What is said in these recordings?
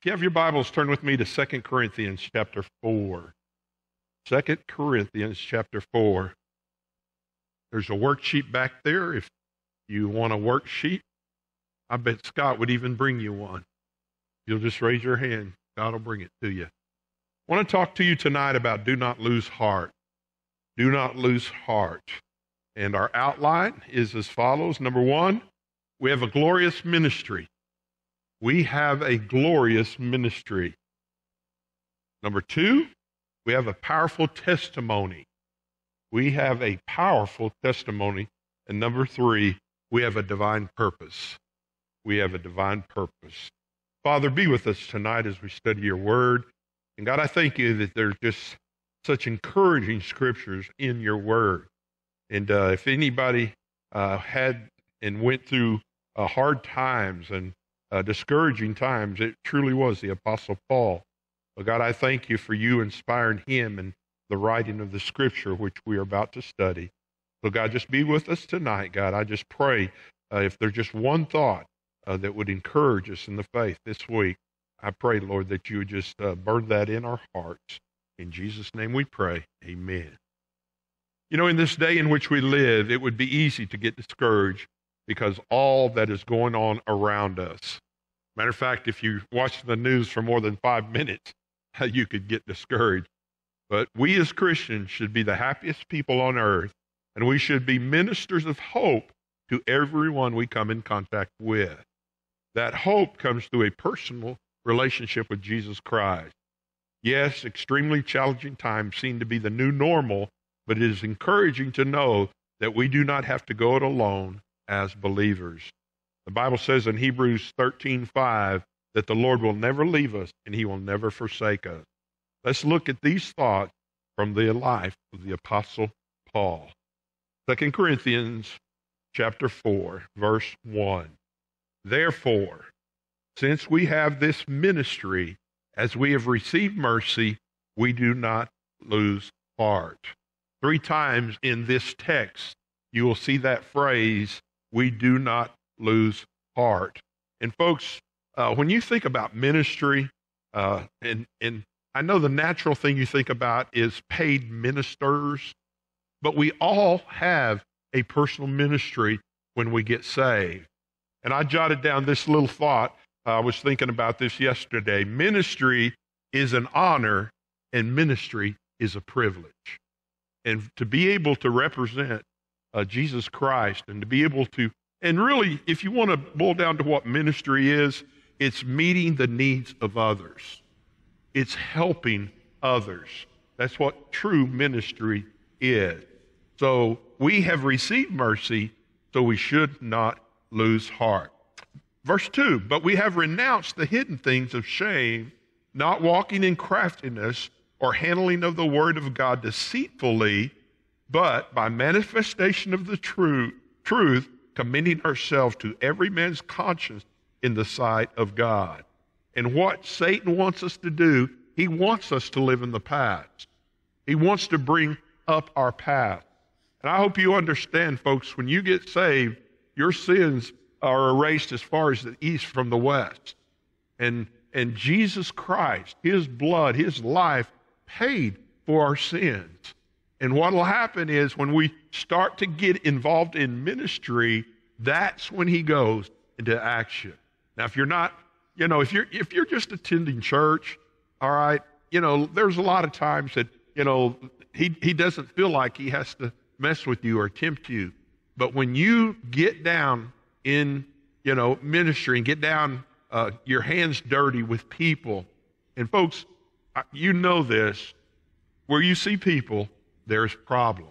If you have your Bibles, turn with me to 2 Corinthians chapter 4. 2 Corinthians chapter 4. There's a worksheet back there. If you want a worksheet, I bet Scott would even bring you one. You'll just raise your hand. God will bring it to you. I want to talk to you tonight about do not lose heart. Do not lose heart. And our outline is as follows. Number one, we have a glorious ministry. We have a glorious ministry. Number two, we have a powerful testimony. We have a powerful testimony. And number three, we have a divine purpose. We have a divine purpose. Father, be with us tonight as we study your word. And God, I thank you that there's just such encouraging scriptures in your word. And if anybody had and went through hard times and discouraging times, it truly was the Apostle Paul. But God, I thank you for you inspiring him and the writing of the scripture, which we are about to study. So God, just be with us tonight, God. I just pray if there's just one thought that would encourage us in the faith this week, I pray, Lord, that you would just burn that in our hearts. In Jesus' name we pray, amen. You know, in this day in which we live, it would be easy to get discouraged because all that is going on around us. Matter of fact, if you watch the news for more than 5 minutes, you could get discouraged. But we as Christians should be the happiest people on earth, and we should be ministers of hope to everyone we come in contact with. That hope comes through a personal relationship with Jesus Christ. Yes, extremely challenging times seem to be the new normal, but it is encouraging to know that we do not have to go it alone as believers. The Bible says in Hebrews 13:5 that the Lord will never leave us and he will never forsake us. Let's look at these thoughts from the life of the Apostle Paul. 2 Corinthians chapter 4, verse 1. Therefore, since we have this ministry, as we have received mercy, we do not lose heart. Three times in this text, you will see that phrase, we do not lose heart. And folks, when you think about ministry, and I know the natural thing you think about is paid ministers, but we all have a personal ministry when we get saved. And I jotted down this little thought. I was thinking about this yesterday. Ministry is an honor, and ministry is a privilege. And to be able to represent Jesus Christ and to be able to, and really, if you want to boil down to what ministry is, it's meeting the needs of others. It's helping others. That's what true ministry is. So we have received mercy, so we should not lose heart. Verse 2, but we have renounced the hidden things of shame, not walking in craftiness, or handling of the word of God deceitfully, but by manifestation of the truth, commending ourselves to every man's conscience in the sight of God. And what Satan wants us to do, he wants us to live in the past. He wants to bring up our past. And I hope you understand, folks, when you get saved, your sins are erased as far as the east from the west. And Jesus Christ, his blood, his life, paid for our sins. And what will happen is when we start to get involved in ministry, that's when he goes into action. Now, if you're not, you know, if you're just attending church, all right, you know, there's a lot of times that, you know, he doesn't feel like he has to mess with you or tempt you. But when you get down in, you know, ministry and get down your hands dirty with people, and folks, you know this, where you see people, there's problem.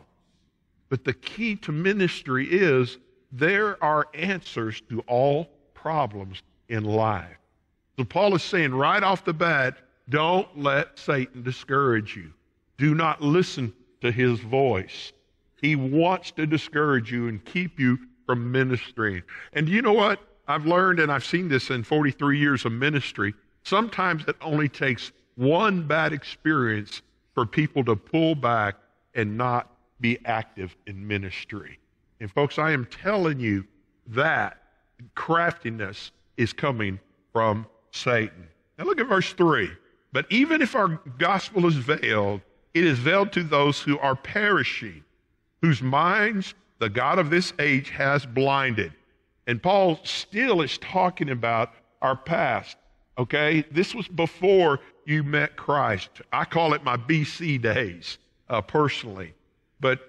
But the key to ministry is there are answers to all problems in life. So Paul is saying right off the bat, don't let Satan discourage you. Do not listen to his voice. He wants to discourage you and keep you from ministering. And you know what? I've learned, and I've seen this in 43 years of ministry, sometimes it only takes one bad experience for people to pull back and not be active in ministry. And folks, I am telling you that craftiness is coming from Satan. Now look at verse 3. But even if our gospel is veiled, it is veiled to those who are perishing, whose minds the God of this age has blinded. And Paul still is talking about our past, okay? This was before you met Christ. I call it my BC days, personally. But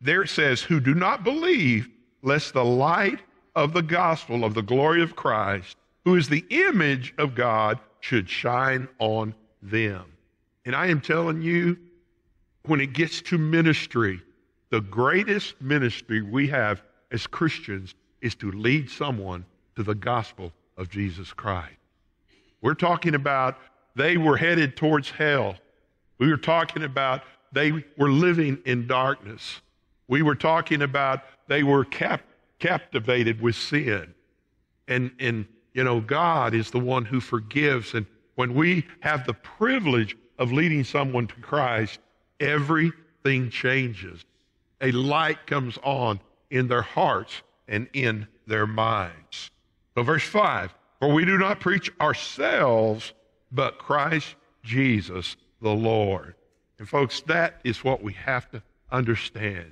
there it says, who do not believe, lest the light of the gospel of the glory of Christ, who is the image of God, should shine on them. And I am telling you, when it gets to ministry, the greatest ministry we have as Christians is to lead someone to the gospel of Jesus Christ. We're talking about they were headed towards hell. We were talking about they were living in darkness. We were talking about they were captivated with sin. And you know, God is the one who forgives. And when we have the privilege of leading someone to Christ, everything changes. A light comes on in their hearts and in their minds. So verse 5, for we do not preach ourselves, but Christ Jesus the Lord. And folks, that is what we have to understand.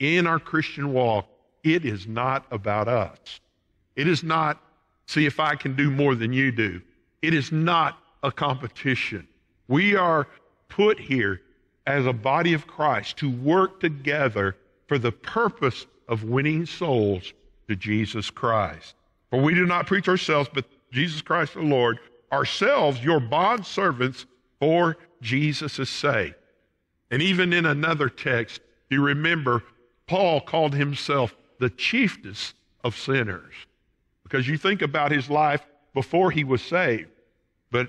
In our Christian walk, it is not about us. It is not, see if I can do more than you do. It is not a competition. We are put here as a body of Christ to work together for the purpose of winning souls to Jesus Christ. For we do not preach ourselves, but Jesus Christ the Lord, ourselves your bondservants for Jesus' sake. And even in another text, you remember, Paul called himself the chiefest of sinners. Because you think about his life before he was saved, but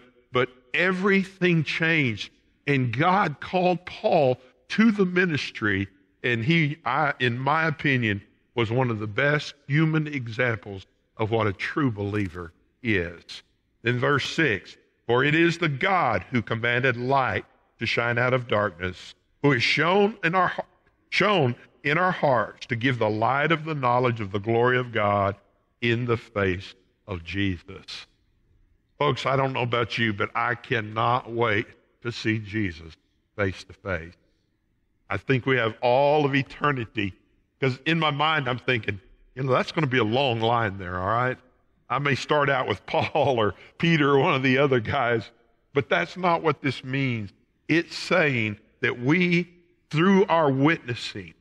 everything changed, and God called Paul to the ministry. And in my opinion, was one of the best human examples of what a true believer is. In verse 6, for it is the God who commanded light to shine out of darkness, who is shown in our hearts to give the light of the knowledge of the glory of God in the face of Jesus. Folks, I don't know about you, but I cannot wait to see Jesus face to face. I think we have all of eternity, because in my mind I'm thinking, you know, that's going to be a long line there, all right? I may start out with Paul or Peter or one of the other guys, but that's not what this means. It's saying that we, through our witnessing,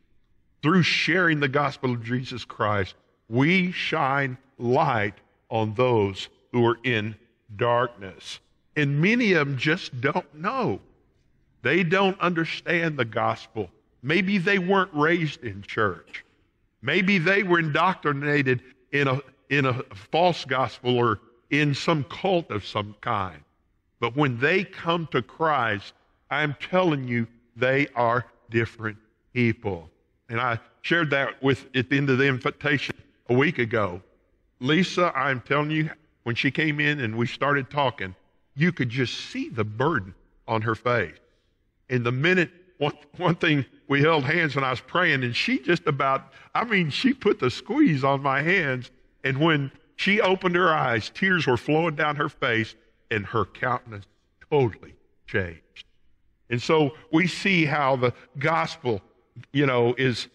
through sharing the gospel of Jesus Christ, we shine light on those who are in darkness. And many of them just don't know. They don't understand the gospel. Maybe they weren't raised in church. Maybe they were indoctrinated in a false gospel or in some cult of some kind. But when they come to Christ, I'm telling you, they are different people. And I shared that at the end of the invitation a week ago. Lisa, I'm telling you, when she came in and we started talking, you could just see the burden on her face. And the minute, one thing, we held hands and I was praying, and she just about, I mean, she put the squeeze on my hands, and when she opened her eyes, tears were flowing down her face, and her countenance totally changed. And so we see how the gospel, you know, is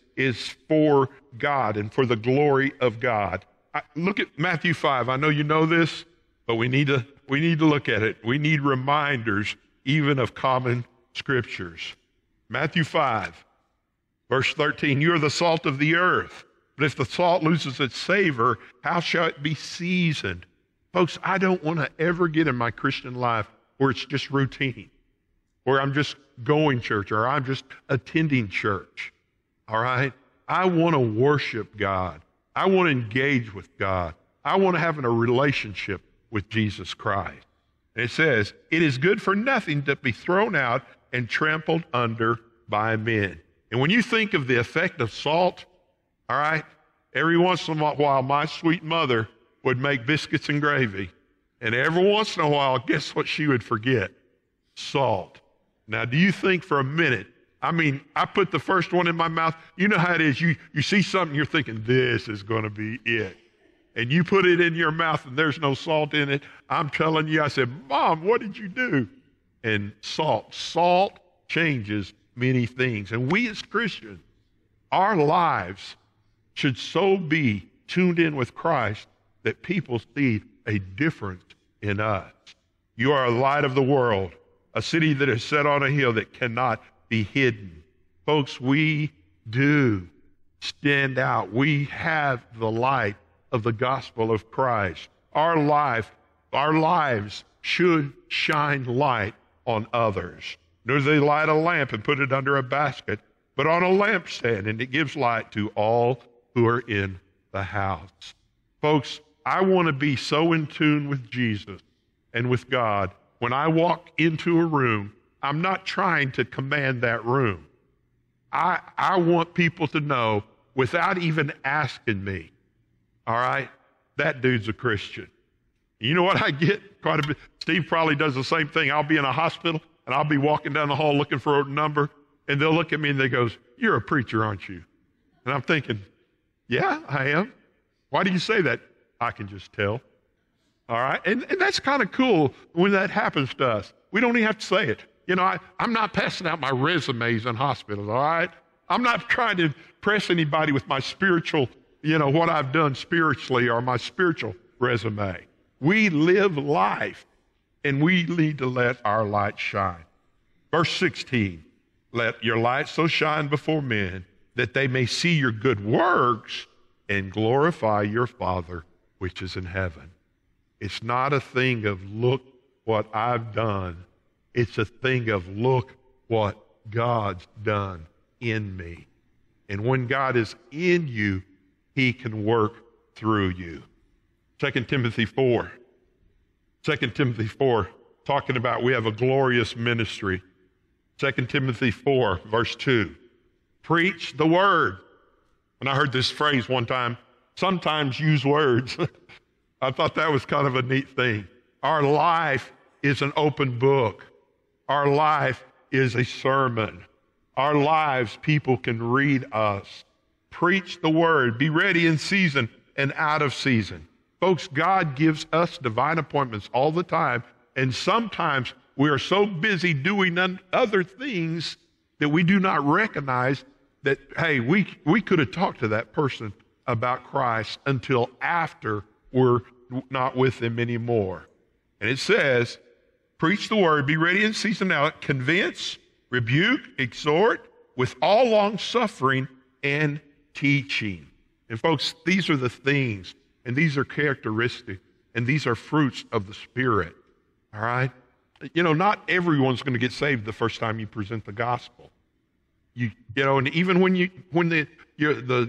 for God and for the glory of God. Look at Matthew 5. I know you know this, but we need to look at it. We need reminders even of common scriptures. Matthew 5, verse 13, you are the salt of the earth, but if the salt loses its savor, how shall it be seasoned? Folks, I don't want to ever get in my Christian life where it's just routine, where I'm just going church or I'm just attending church, all right? I want to worship God. I want to engage with God. I want to have a relationship with Jesus Christ. And it says, it is good for nothing to be thrown out and trampled under by men. And when you think of the effect of salt, all right, every once in a while, my sweet mother would make biscuits and gravy. And every once in a while, guess what she would forget? Salt. Now, do you think for a minute, I mean, I put the first one in my mouth. You know how it is. You see something, you're thinking, this is going to be it. and you put it in your mouth and there's no salt in it, I'm telling you, I said, Mom, what did you do? And salt changes many things. And we as Christians, our lives should so be tuned in with Christ that people see a difference in us. You are a light of the world, a city that is set on a hill that cannot be hidden. Folks, we do stand out. We have the light of the gospel of Christ. Our lives should shine light on others. Nor do they light a lamp and put it under a basket, but on a lampstand, and it gives light to all who are in the house. Folks, I want to be so in tune with Jesus and with God. When I walk into a room, I'm not trying to command that room. I want people to know without even asking me, all right, that dude's a Christian. You know what I get quite a bit? Steve probably does the same thing. I'll be in a hospital and I'll be walking down the hall looking for a number, and they'll look at me and they goes, "You're a preacher, aren't you?" And I'm thinking, "Yeah, I am." "Why do you say that?" "I can just tell." All right? And that's kind of cool when that happens to us. We don't even have to say it. You know, I'm not passing out my resumes in hospitals, all right? I'm not trying to impress anybody with my spiritual, you know, what I've done spiritually or my spiritual resume. We live life, and we need to let our light shine. Verse 16, "Let your light so shine before men that they may see your good works and glorify your Father which is in heaven." It's not a thing of look what I've done. It's a thing of look what God's done in me. And when God is in you, he can work through you. 2 Timothy 4, talking about we have a glorious ministry. 2 Timothy 4, verse 2, "Preach the word." And I heard this phrase one time, "Sometimes use words." I thought that was kind of a neat thing. Our life is an open book. Our life is a sermon. Our lives, people can read us. Preach the word. Be ready in season and out of season. Folks, God gives us divine appointments all the time, and sometimes we are so busy doing other things that we do not recognize that, hey, we could have talked to that person about Christ until after we're not with them anymore. And it says, "Preach the word, be ready in season and out, convince, rebuke, exhort with all long suffering and teaching." And folks, these are the things, and these are characteristics, and these are fruits of the Spirit. All right? You know, not everyone's going to get saved the first time you present the gospel. You know, and even when the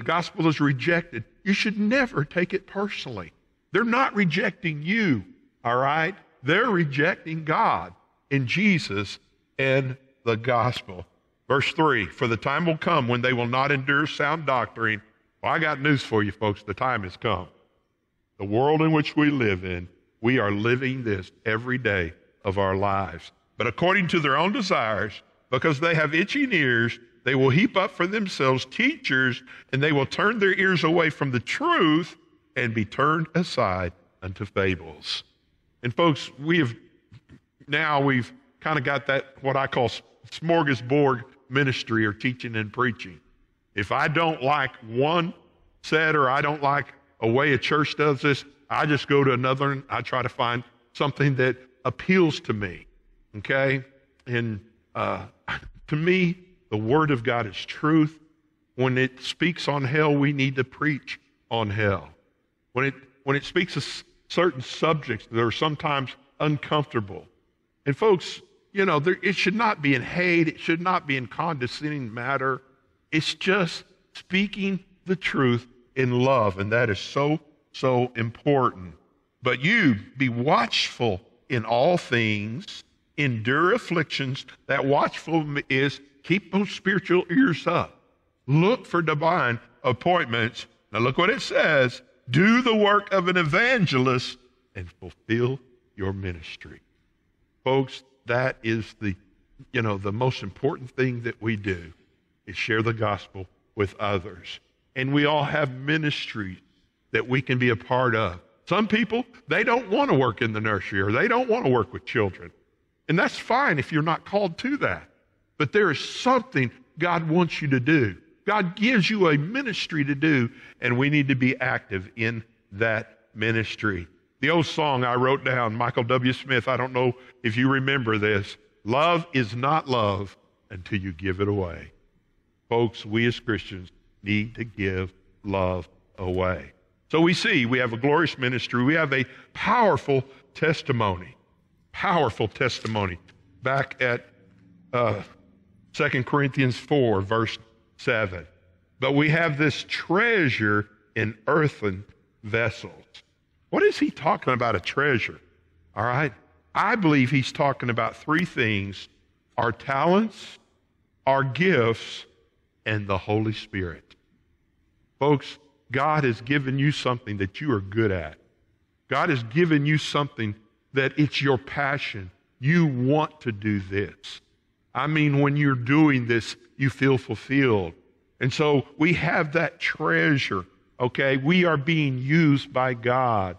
gospel is rejected, you should never take it personally. They're not rejecting you, all right? They're rejecting God and Jesus and the gospel. Verse 3, "For the time will come when they will not endure sound doctrine." Well, I got news for you, folks. The time has come. The world in which we live in, we are living this every day of our lives. "But according to their own desires, because they have itching ears, they will heap up for themselves teachers, and they will turn their ears away from the truth and be turned aside unto fables." And folks, we've kind of got that, what I call smorgasbord ministry or teaching and preaching. If I don't like one set or I don't like a way a church does this, I just go to another and I try to find something that appeals to me, okay? And to me, the Word of God is truth. When it speaks on hell, we need to preach on hell. When it speaks of certain subjects that are sometimes uncomfortable, and folks, you know, it should not be in hate. It should not be in condescending matter. It's just speaking the truth in love, and that is so, so important. "But you be watchful in all things, endure afflictions." That watchful is keep those spiritual ears up. Look for divine appointments. Now look what it says. "Do the work of an evangelist and fulfill your ministry." Folks, that is the most important thing that we do is share the gospel with others. And we all have ministries. that we can be a part of. Some people, they don't want to work in the nursery or they don't want to work with children. And that's fine if you're not called to that. But there is something God wants you to do. God gives you a ministry to do, and we need to be active in that ministry. The old song I wrote down, Michael W. Smith, I don't know if you remember this, love is not love until you give it away. Folks, we as Christians need to give love away. So we see we have a glorious ministry. We have a powerful testimony. Powerful testimony. Back at 2 Corinthians 4, verse 7. But we have this treasure in earthen vessels. What is he talking about, a treasure? All right? I believe he's talking about three things: our talents, our gifts, and the Holy Spirit. Folks, God has given you something that you are good at. God has given you something that it's your passion. You want to do this. I mean, when you're doing this, you feel fulfilled. And so we have that treasure, okay? We are being used by God.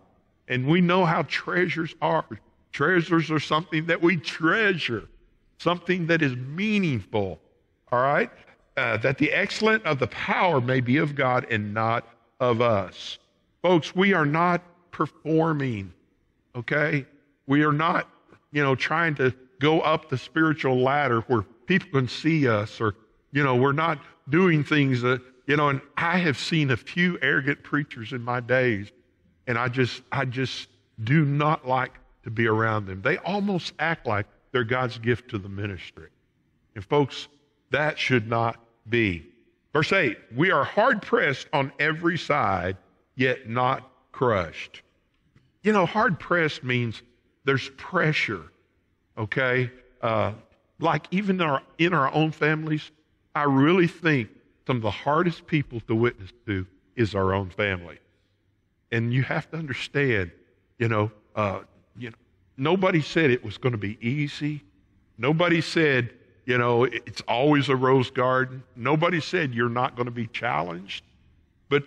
And we know how treasures are. Treasures are something that we treasure, something that is meaningful, all right? That the excellence of the power may be of God and not of us. Folks, we are not performing, okay? We are not, trying to go up the spiritual ladder where people can see us, or, we're not doing things that, and I have seen a few arrogant preachers in my days, and I just do not like to be around them. They almost act like they're God's gift to the ministry. And folks, that should not be. Verse 8, we are hard-pressed on every side, yet not crushed. Hard-pressed means there's pressure, okay? Like even in our own families, I really think some of the hardest people to witness to is our own family. And you have to understand, nobody said it was going to be easy. Nobody said, it's always a rose garden. Nobody said you're not going to be challenged. But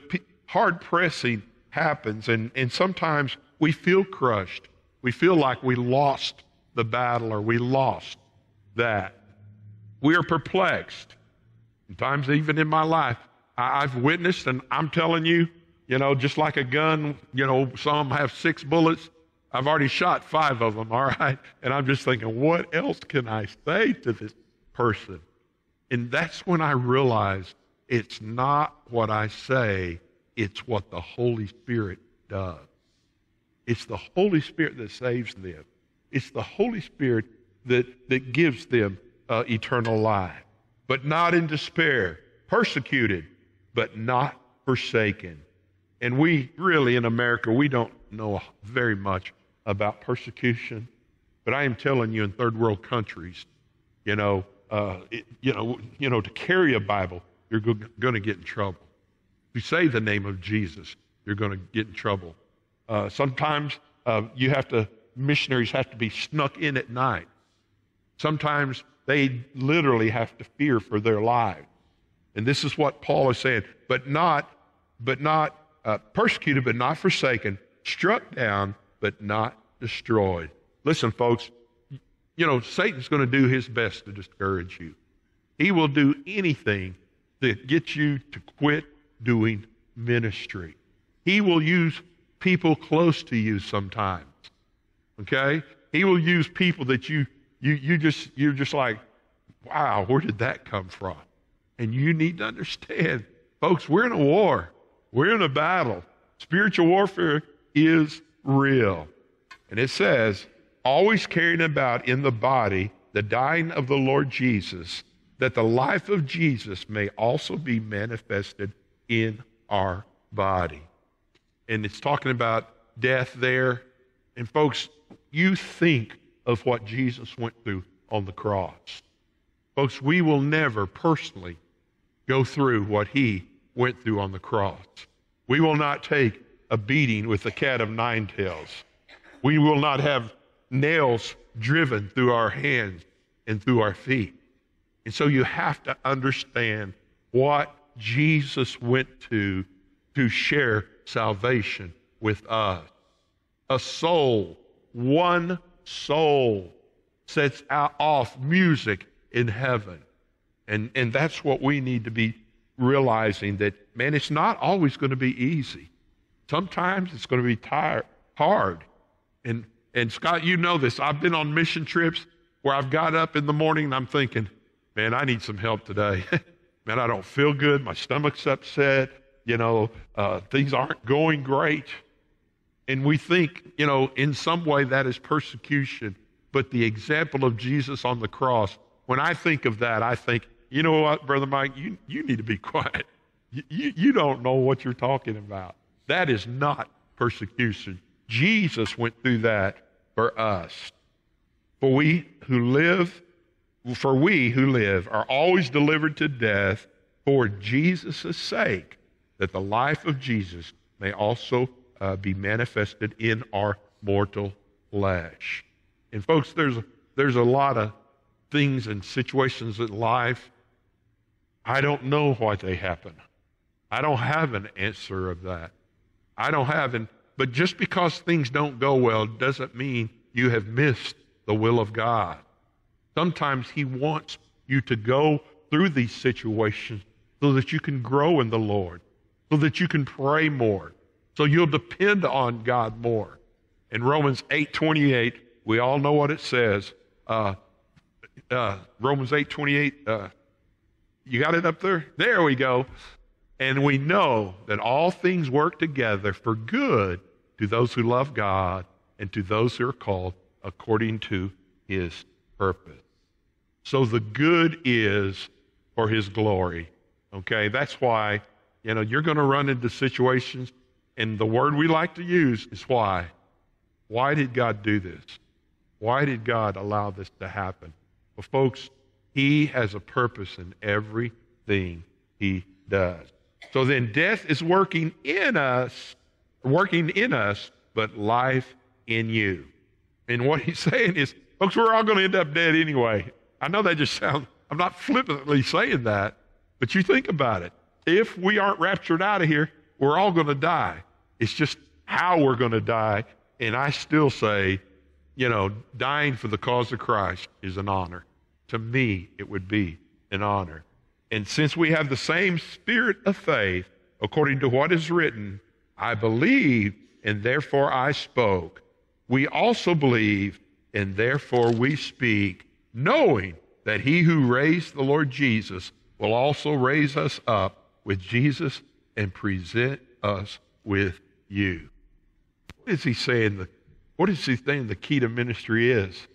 hard pressing happens, and sometimes we feel crushed. We feel like we lost the battle, or we lost that. We are perplexed. Sometimes even in my life, I've witnessed, and I'm telling you, just like a gun, some have 6 bullets. I've already shot 5 of them, all right? And I'm just thinking, what else can I say to this person? And that's when I realized it's not what I say, it's what the Holy Spirit does. It's the Holy Spirit that saves them. It's the Holy Spirit that gives them eternal life. But not in despair, persecuted, but not forsaken. And we really, in America, we don't know very much about persecution, but I am telling you, in third world countries, to carry a Bible, you're going to get in trouble. If you say the name of Jesus, you're going to get in trouble. Sometimes missionaries have to be snuck in at night. Sometimes they literally have to fear for their lives. And this is what Paul is saying, but not persecuted, but not forsaken, struck down, but not destroyed. Listen, folks, Satan's going to do his best to discourage you. He will do anything to get you to quit doing ministry. He will use people close to you sometimes, okay? He will use people that you're just like, wow, where did that come from? And you need to understand, folks, we're in a war. We're in a battle. Spiritual warfare is real. And it says, always carrying about in the body the dying of the Lord Jesus, that the life of Jesus may also be manifested in our body. And it's talking about death there. And folks, you think of what Jesus went through on the cross. Folks, we will never personally go through what he went through on the cross. We will not take a beating with the cat of nine tails. We will not have nails driven through our hands and through our feet. And so you have to understand what Jesus went to share salvation with us. A soul, one soul, sets off music in heaven. And that's what we need to be realizing, that, man, it's not always going to be easy. Sometimes it's going to be hard. And Scott, you know this. I've been on mission trips where I've got up in the morning and I'm thinking, man, I need some help today. Man, I don't feel good. My stomach's upset. You know, things aren't going great. And we think, you know, in some way that is persecution. But the example of Jesus on the cross, when I think of that, I think, you know what, Brother Mike, you need to be quiet. You don't know what you're talking about. That is not persecution. Jesus went through that for us. For we who live are always delivered to death for Jesus' sake, that the life of Jesus may also be manifested in our mortal flesh. And folks, there's a lot of things and situations in life. I don't know why they happen. I don't have an answer of that. But just because things don't go well doesn't mean you have missed the will of God. Sometimes He wants you to go through these situations so that you can grow in the Lord, so that you can pray more, so you'll depend on God more. In Romans 8:28, we all know what it says. Romans 8:28, you got it up there? There we go. And we know that all things work together for good to those who love God and to those who are called according to His purpose. So the good is for His glory. Okay, that's why, you know, you're going to run into situations, and the word we like to use is why. Why did God do this? Why did God allow this to happen? Well, folks, He has a purpose in everything He does. So then death is working in us, but life in you. And what He's saying is, folks, we're all going to end up dead anyway. I know that just sounds, I'm not flippantly saying that, but you think about it. If we aren't raptured out of here, we're all going to die. It's just how we're going to die. And I still say, you know, dying for the cause of Christ is an honor. To me, it would be an honor. And since we have the same spirit of faith, according to what is written, I believed, and therefore I spoke. We also believe, and therefore we speak, knowing that He who raised the Lord Jesus will also raise us up with Jesus and present us with you. What is He saying? The key to ministry is?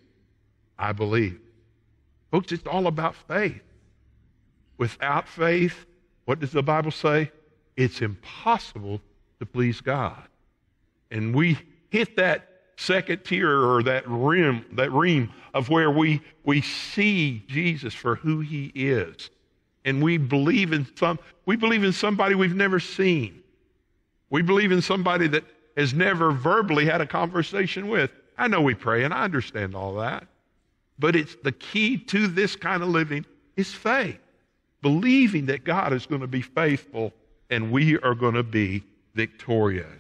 I believe. Folks, it's all about faith. Without faith, what does the Bible say? It's impossible to please God. And we hit that second tier, or that rim of where we see Jesus for who He is. And we believe in somebody we've never seen. We believe in somebody that has never verbally had a conversation with. I know we pray, and I understand all that. But it's the key to this kind of living is faith. Believing that God is going to be faithful and we are going to be victorious.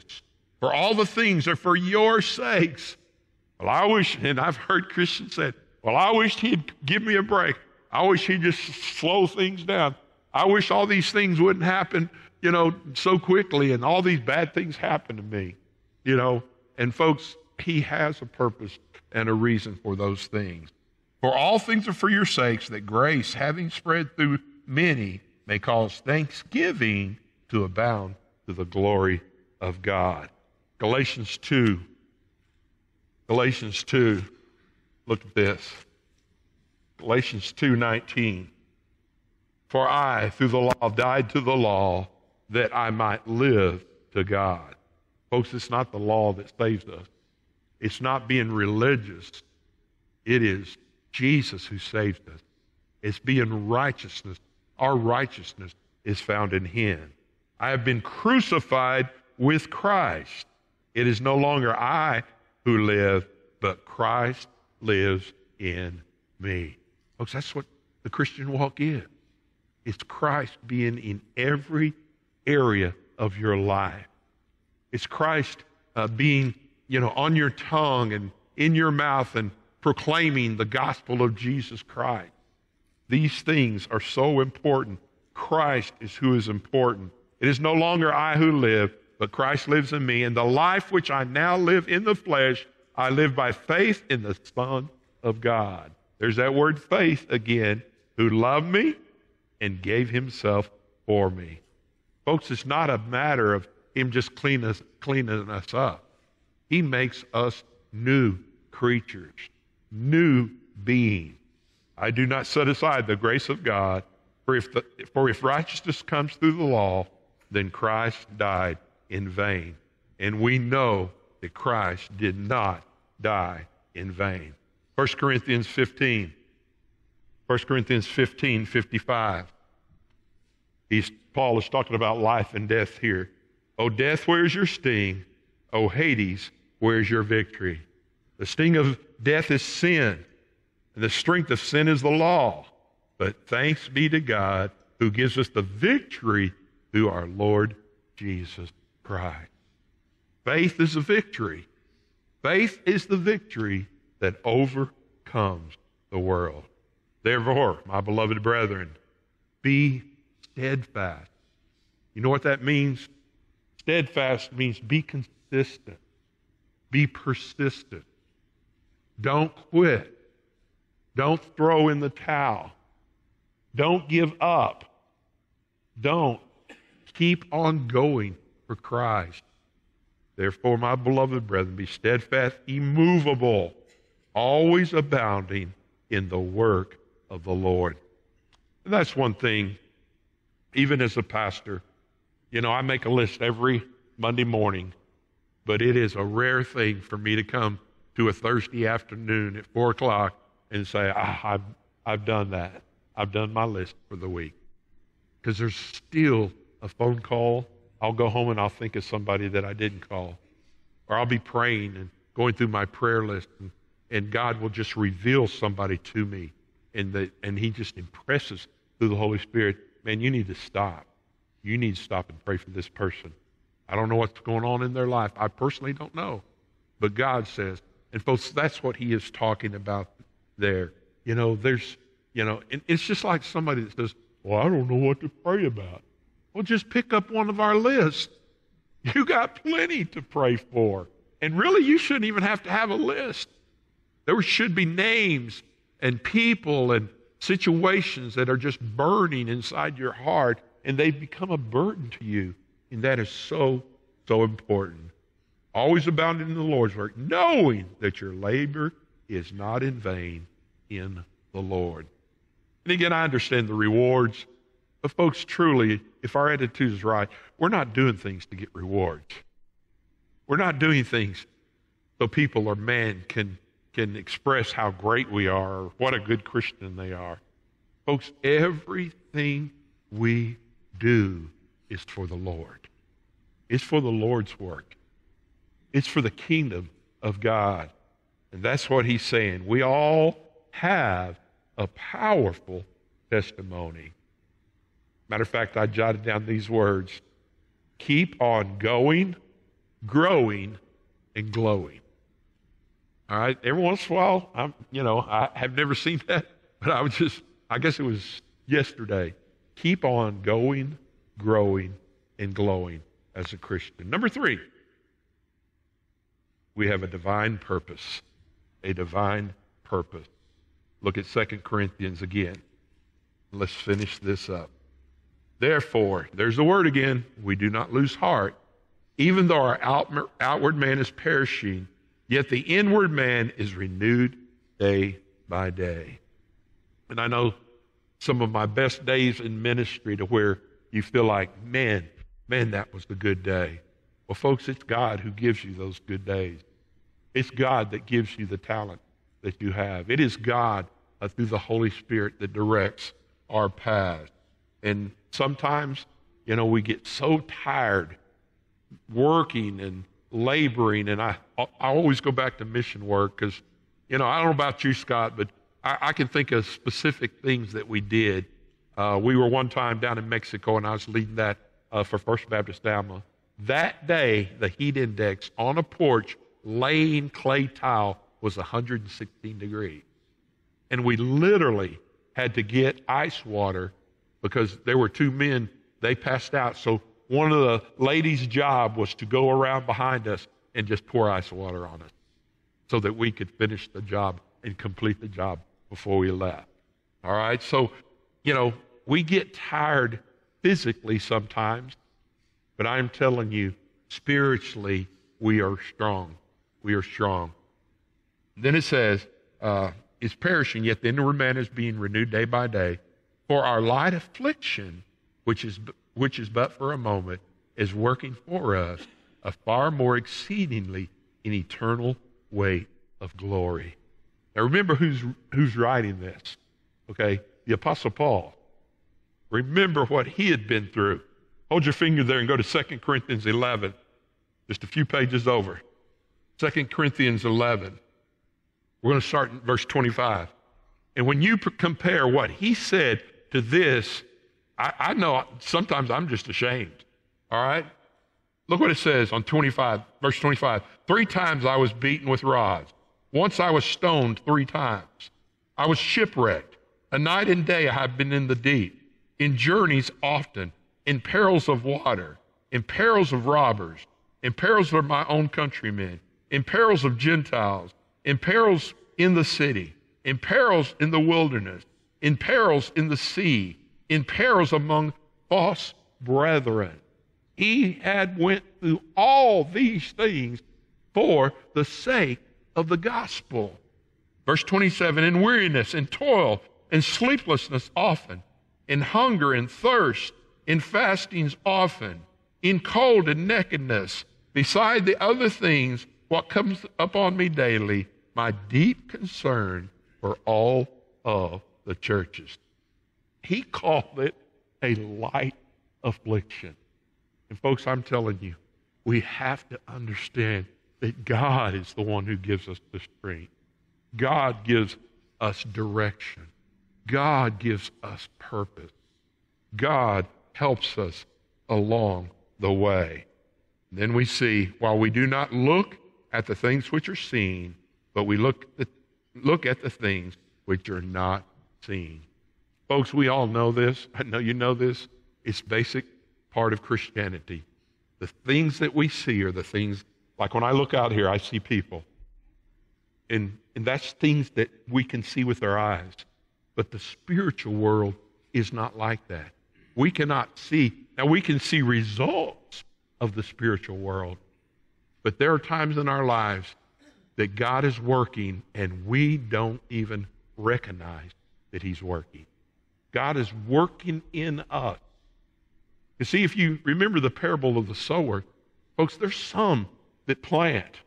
For all the things are for your sakes. Well, I wish, and I've heard Christians say, well, I wish He'd give me a break. I wish He'd just slow things down. I wish all these things wouldn't happen, you know, so quickly, and all these bad things happen to me, you know. And folks, He has a purpose and a reason for those things. For all things are for your sakes, that grace, having spread through many, may cause thanksgiving to abound to the glory of God. Galatians 2, look at this. Galatians 2:19. For I, through the law, died to the law, that I might live to God. Folks, it's not the law that saves us. It's not being religious. It is Jesus who saves us. It's being righteousness. Our righteousness is found in Him. I have been crucified with Christ. It is no longer I who live, but Christ lives in me. Folks, that's what the Christian walk is. It's Christ being in every area of your life. It's Christ being, on your tongue and in your mouth and proclaiming the gospel of Jesus Christ. These things are so important. Christ is who is important. It is no longer I who live, but Christ lives in me. And the life which I now live in the flesh, I live by faith in the Son of God. There's that word faith again, who loved me and gave himself for me. Folks, it's not a matter of him just cleaning us up. He makes us new creatures, new beings. I do not set aside the grace of God, for if righteousness comes through the law, then Christ died in vain. And we know that Christ did not die in vain. 1 Corinthians 15:55. Paul is talking about life and death here. O death, where's your sting? O Hades, where's your victory? The sting of death is sin, and the strength of sin is the law. But thanks be to God who gives us the victory through our Lord Jesus Christ. Faith is the victory. Faith is the victory that overcomes the world. Therefore, my beloved brethren, be steadfast. You know what that means? Steadfast means be consistent. Be persistent. Don't quit. Don't throw in the towel. Don't give up. Don't. Keep on going for Christ. Therefore, my beloved brethren, be steadfast, immovable, always abounding in the work of the Lord. And that's one thing, even as a pastor, I make a list every Monday morning, but it is a rare thing for me to come to a Thursday afternoon at 4 o'clock and say, I've done that. I've done my list for the week. Because there's still a phone call. I'll go home and I'll think of somebody that I didn't call. Or I'll be praying and going through my prayer list, and God will just reveal somebody to me. And he just impresses through the Holy Spirit, man, you need to stop. You need to stop and pray for this person. I don't know what's going on in their life. I personally don't know. But God says, and folks, that's what he is talking about there. And it's just like somebody that says, well, I don't know what to pray about. Well, just pick up one of our lists. You got plenty to pray for. And really, you shouldn't even have to have a list. There should be names and people and situations that are just burning inside your heart, and they become a burden to you. And that is so, so important. Always abounding in the Lord's work, knowing that your labor is not in vain in the Lord. And again, I understand the rewards. But folks, truly, if our attitude is right, we're not doing things to get rewards. We're not doing things so people or man can express how great we are or what a good Christian they are. Folks, everything we do is for the Lord. It's for the Lord's work. It's for the kingdom of God. And that's what he's saying. We all have a powerful testimony. Matter of fact, I jotted down these words. Keep on going, growing, and glowing. All right? Every once in a while, I have never seen that, but I guess it was yesterday. Keep on going, growing, and glowing as a Christian. Number three, we have a divine purpose. A divine purpose. Look at 2 Corinthians again. Let's finish this up. Therefore, there's the word again, we do not lose heart. Even though our outward man is perishing, yet the inward man is renewed day by day. And I know some of my best days in ministry to where you feel like, man, that was the good day. Well, folks, it's God who gives you those good days. It's God that gives you the talent that you have. It is God through the Holy Spirit that directs our path. And sometimes, we get so tired working and laboring, and I always go back to mission work because, I don't know about you, Scott, but I can think of specific things that we did. We were one time down in Mexico, and I was leading that for First Baptist Alma, That day, the heat index on a porch laying clay tile was 116 degrees. And we literally had to get ice water because there were two men, they passed out. So one of the ladies' job was to go around behind us and just pour ice water on us so that we could finish the job and complete the job before we left. All right, so, you know, we get tired physically sometimes, but I'm telling you, spiritually, we are strong. We are strong. Then it says, is perishing, yet the inward man is being renewed day by day. For our light affliction, which is but for a moment, is working for us a far more exceedingly an eternal weight of glory. Now remember who's writing this, okay? The Apostle Paul. Remember what he had been through. Hold your finger there and go to 2 Corinthians 11, just a few pages over. 2 Corinthians 11. We're going to start in verse 25. And when you compare what he said to this, I know sometimes I'm just ashamed, all right? Look what it says on 25, verse 25. 3 times I was beaten with rods. Once I was stoned 3 times. I was shipwrecked. A night and day I have been in the deep, in journeys often, in perils of water, in perils of robbers, in perils of my own countrymen, in perils of Gentiles, in perils in the city, in perils in the wilderness, in perils in the sea, in perils among false brethren. He had went through all these things for the sake of the gospel. Verse 27, in weariness, in toil, in sleeplessness often, in hunger and thirst, in fastings often, in cold and nakedness, beside the other things, what comes upon me daily, my deep concern for all of the churches. He called it a light affliction. And folks, I'm telling you, we have to understand that God is the one who gives us the strength. God gives us direction. God gives us purpose. God helps us along the way. And then we see, while we do not look at the things which are seen, but we look at the things which are not seen. Folks, we all know this. I know you know this. It's basic part of Christianity. The things that we see are the things, like when I look out here, I see people. And that's things that we can see with our eyes. But the spiritual world is not like that. We cannot see. Now, we can see results of the spiritual world, but there are times in our lives that God is working and we don't even recognize that he's working. God is working in us. You see, if you remember the parable of the sower, folks, there's some that plant.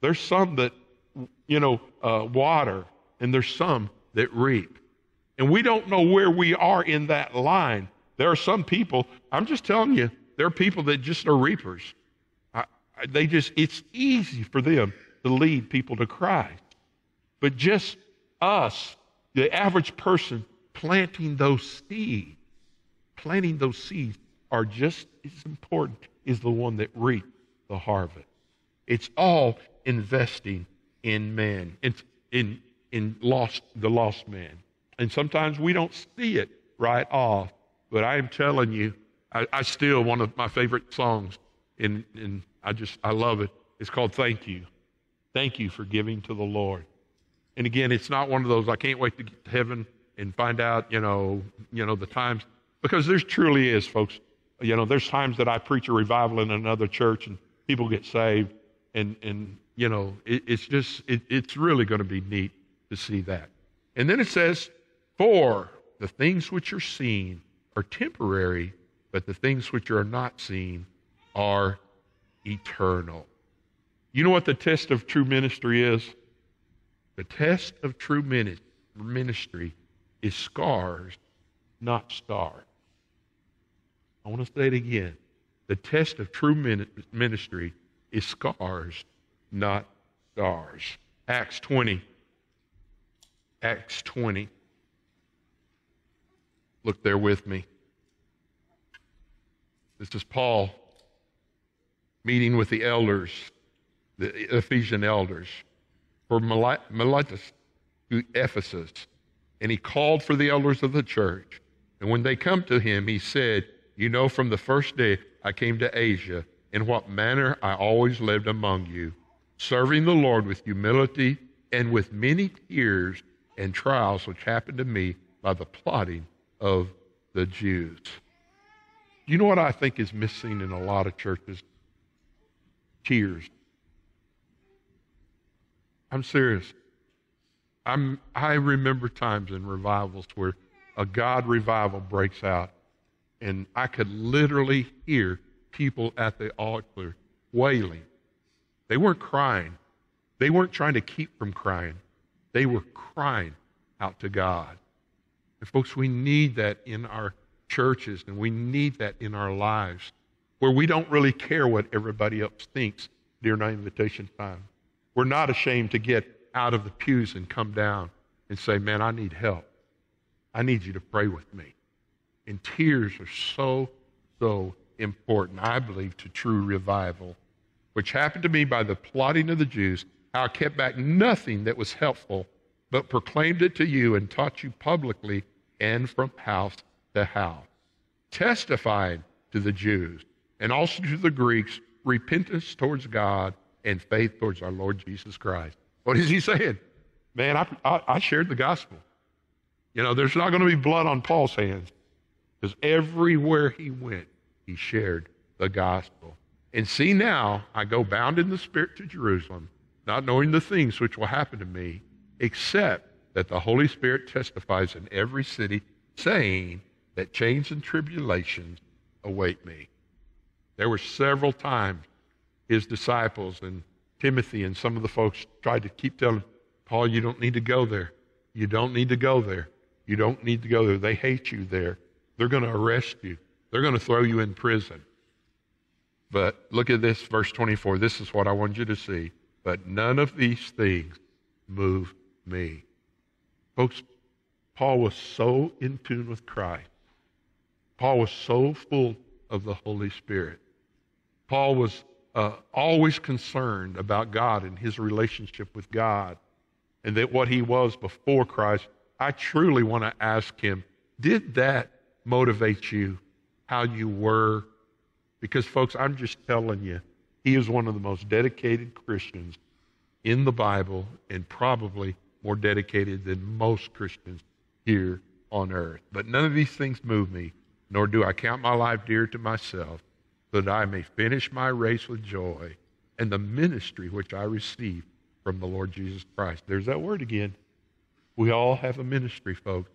There's some that, water, and there's some that reap. And we don't know where we are in that line. There are some people, I'm just telling you, there are people that just are reapers. It's easy for them to lead people to Christ. But just us, the average person, planting those seeds are just as important as the one that reaped the harvest. It's all investing in man. It's in the lost man. And sometimes we don't see it right off. But I am telling you, I still, one of my favorite songs, and I love it. It's called Thank You. Thank you for giving to the Lord. And again, it's not one of those, I can't wait to get to heaven and find out, the times. Because there truly is, folks. There's times that I preach a revival in another church and people get saved. And it's really going to be neat to see that. And then it says, for the things which are seen are temporary, but the things which are not seen are eternal. You know what the test of true ministry is? The test of true ministry is scars, not stars. I want to say it again. The test of true ministry is scars, not stars. Acts 20. Look there with me. This is Paul. meeting with the elders, the Ephesian elders, for Miletus to Ephesus. And he called for the elders of the church. And when they come to him, he said, you know, from the first day I came to Asia, in what manner I always lived among you, serving the Lord with humility and with many tears and trials which happened to me by the plotting of the Jews. You know what I think is missing in a lot of churches? Tears. I'm serious. I remember times in revivals where a God revival breaks out, and I could literally hear people at the altar wailing. They weren't crying. They weren't trying to keep from crying. They were crying out to God. And folks, we need that in our churches, and we need that in our lives, where we don't really care what everybody else thinks during our invitation time. We're not ashamed to get out of the pews and come down and say, man, I need help. I need you to pray with me. And tears are so, so important, I believe, to true revival, which happened to me by the plotting of the Jews, how I kept back nothing that was helpful, but proclaimed it to you and taught you publicly and from house to house, testifying to the Jews and also to the Greeks, repentance towards God and faith towards our Lord Jesus Christ. What is he saying? Man, I shared the gospel. You know, there's not going to be blood on Paul's hands, because everywhere he went, he shared the gospel. And see now, I go bound in the Spirit to Jerusalem, not knowing the things which will happen to me, except that the Holy Spirit testifies in every city, saying that chains and tribulations await me. There were several times his disciples and Timothy and some of the folks tried to keep telling Paul, you don't need to go there. You don't need to go there. You don't need to go there. They hate you there. They're going to arrest you. They're going to throw you in prison. But look at this, verse 24. This is what I want you to see. But none of these things move me. Folks, Paul was so in tune with Christ. Paul was so full of the Holy Spirit. Paul was always concerned about God and his relationship with God, and that what he was before Christ. I truly want to ask him, did that motivate you, how you were? Because, folks, I'm just telling you, he is one of the most dedicated Christians in the Bible, and probably more dedicated than most Christians here on earth. But none of these things move me, nor do I count my life dear to myself, so that I may finish my race with joy and the ministry which I receive from the Lord Jesus Christ. There's that word again. We all have a ministry, folks,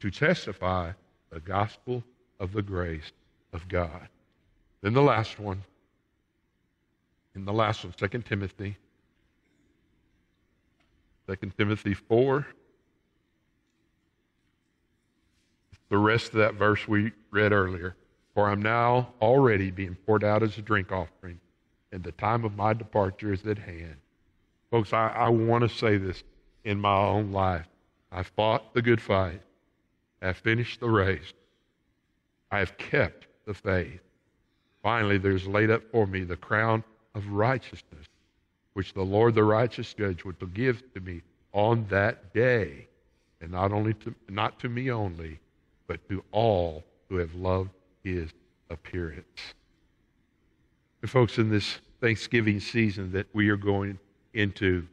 to testify the gospel of the grace of God. Then the last one, 2 Timothy. 2 Timothy 4. The rest of that verse we read earlier. For I'm now already being poured out as a drink offering, and the time of my departure is at hand. Folks, I want to say this in my own life. I fought the good fight. I finished the race. I have kept the faith. Finally, there's laid up for me the crown of righteousness, which the Lord, the righteous judge, would give to me on that day, and not to me only, but to all who have loved his appearance. And folks, in this Thanksgiving season that we are going into,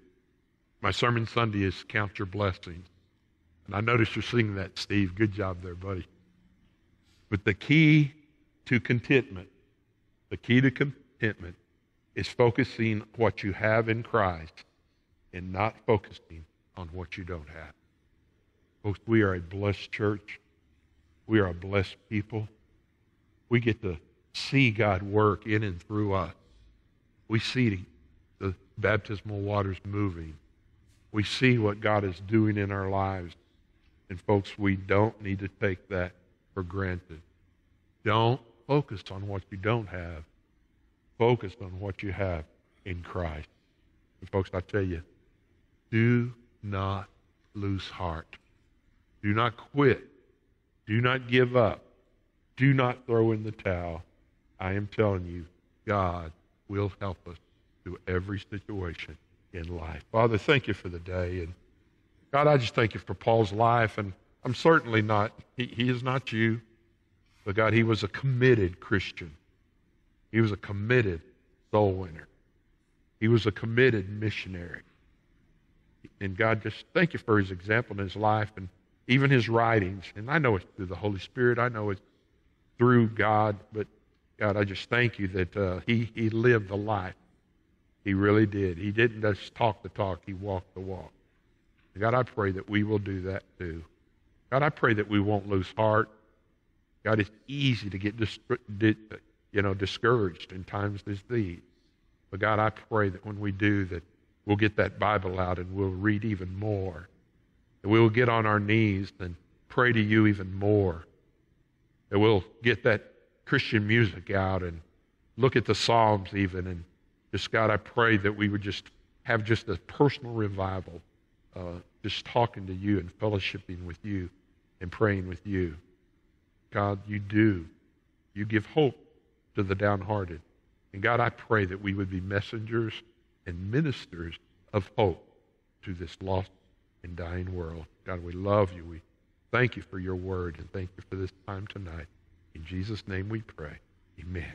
my sermon Sunday is Count Your Blessings. And I noticed you're singing that, Steve. Good job there, buddy. But the key to contentment, is focusing what you have in Christ and not focusing on what you don't have. Folks, we are a blessed church. We are a blessed people. We get to see God work in and through us. We see the baptismal waters moving. We see what God is doing in our lives. And folks, we don't need to take that for granted. Don't focus on what you don't have. Focus on what you have in Christ. And folks, I tell you, do not lose heart. Do not quit. Do not give up. Do not throw in the towel. I am telling you, God will help us through every situation in life. Father, thank you for the day. And God, I just thank you for Paul's life. And I'm certainly not, he is not you, but God, he was a committed Christian. He was a committed soul winner. He was a committed missionary. And God, just thank you for his example in his life and even his writings. And I know it's through the Holy Spirit. I know it's through God. But God, I just thank you that he lived the life. He really did. He didn't just talk the talk. He walked the walk. And God, I pray that we will do that too. God, I pray that we won't lose heart. God, it's easy to get discouraged in times as these. But God, I pray that when we do that, we'll get that Bible out and we'll read even more. And we'll get on our knees and pray to you even more. And we'll get that Christian music out and look at the Psalms even. And just, God, I pray that we would just have just a personal revival, just talking to you and fellowshipping with you and praying with you. God, you do. You give hope to the downhearted. And God, I pray that we would be messengers and ministers of hope to this lost and dying world. God, we love you. We thank you for your word and thank you for this time tonight. In Jesus' name we pray. Amen.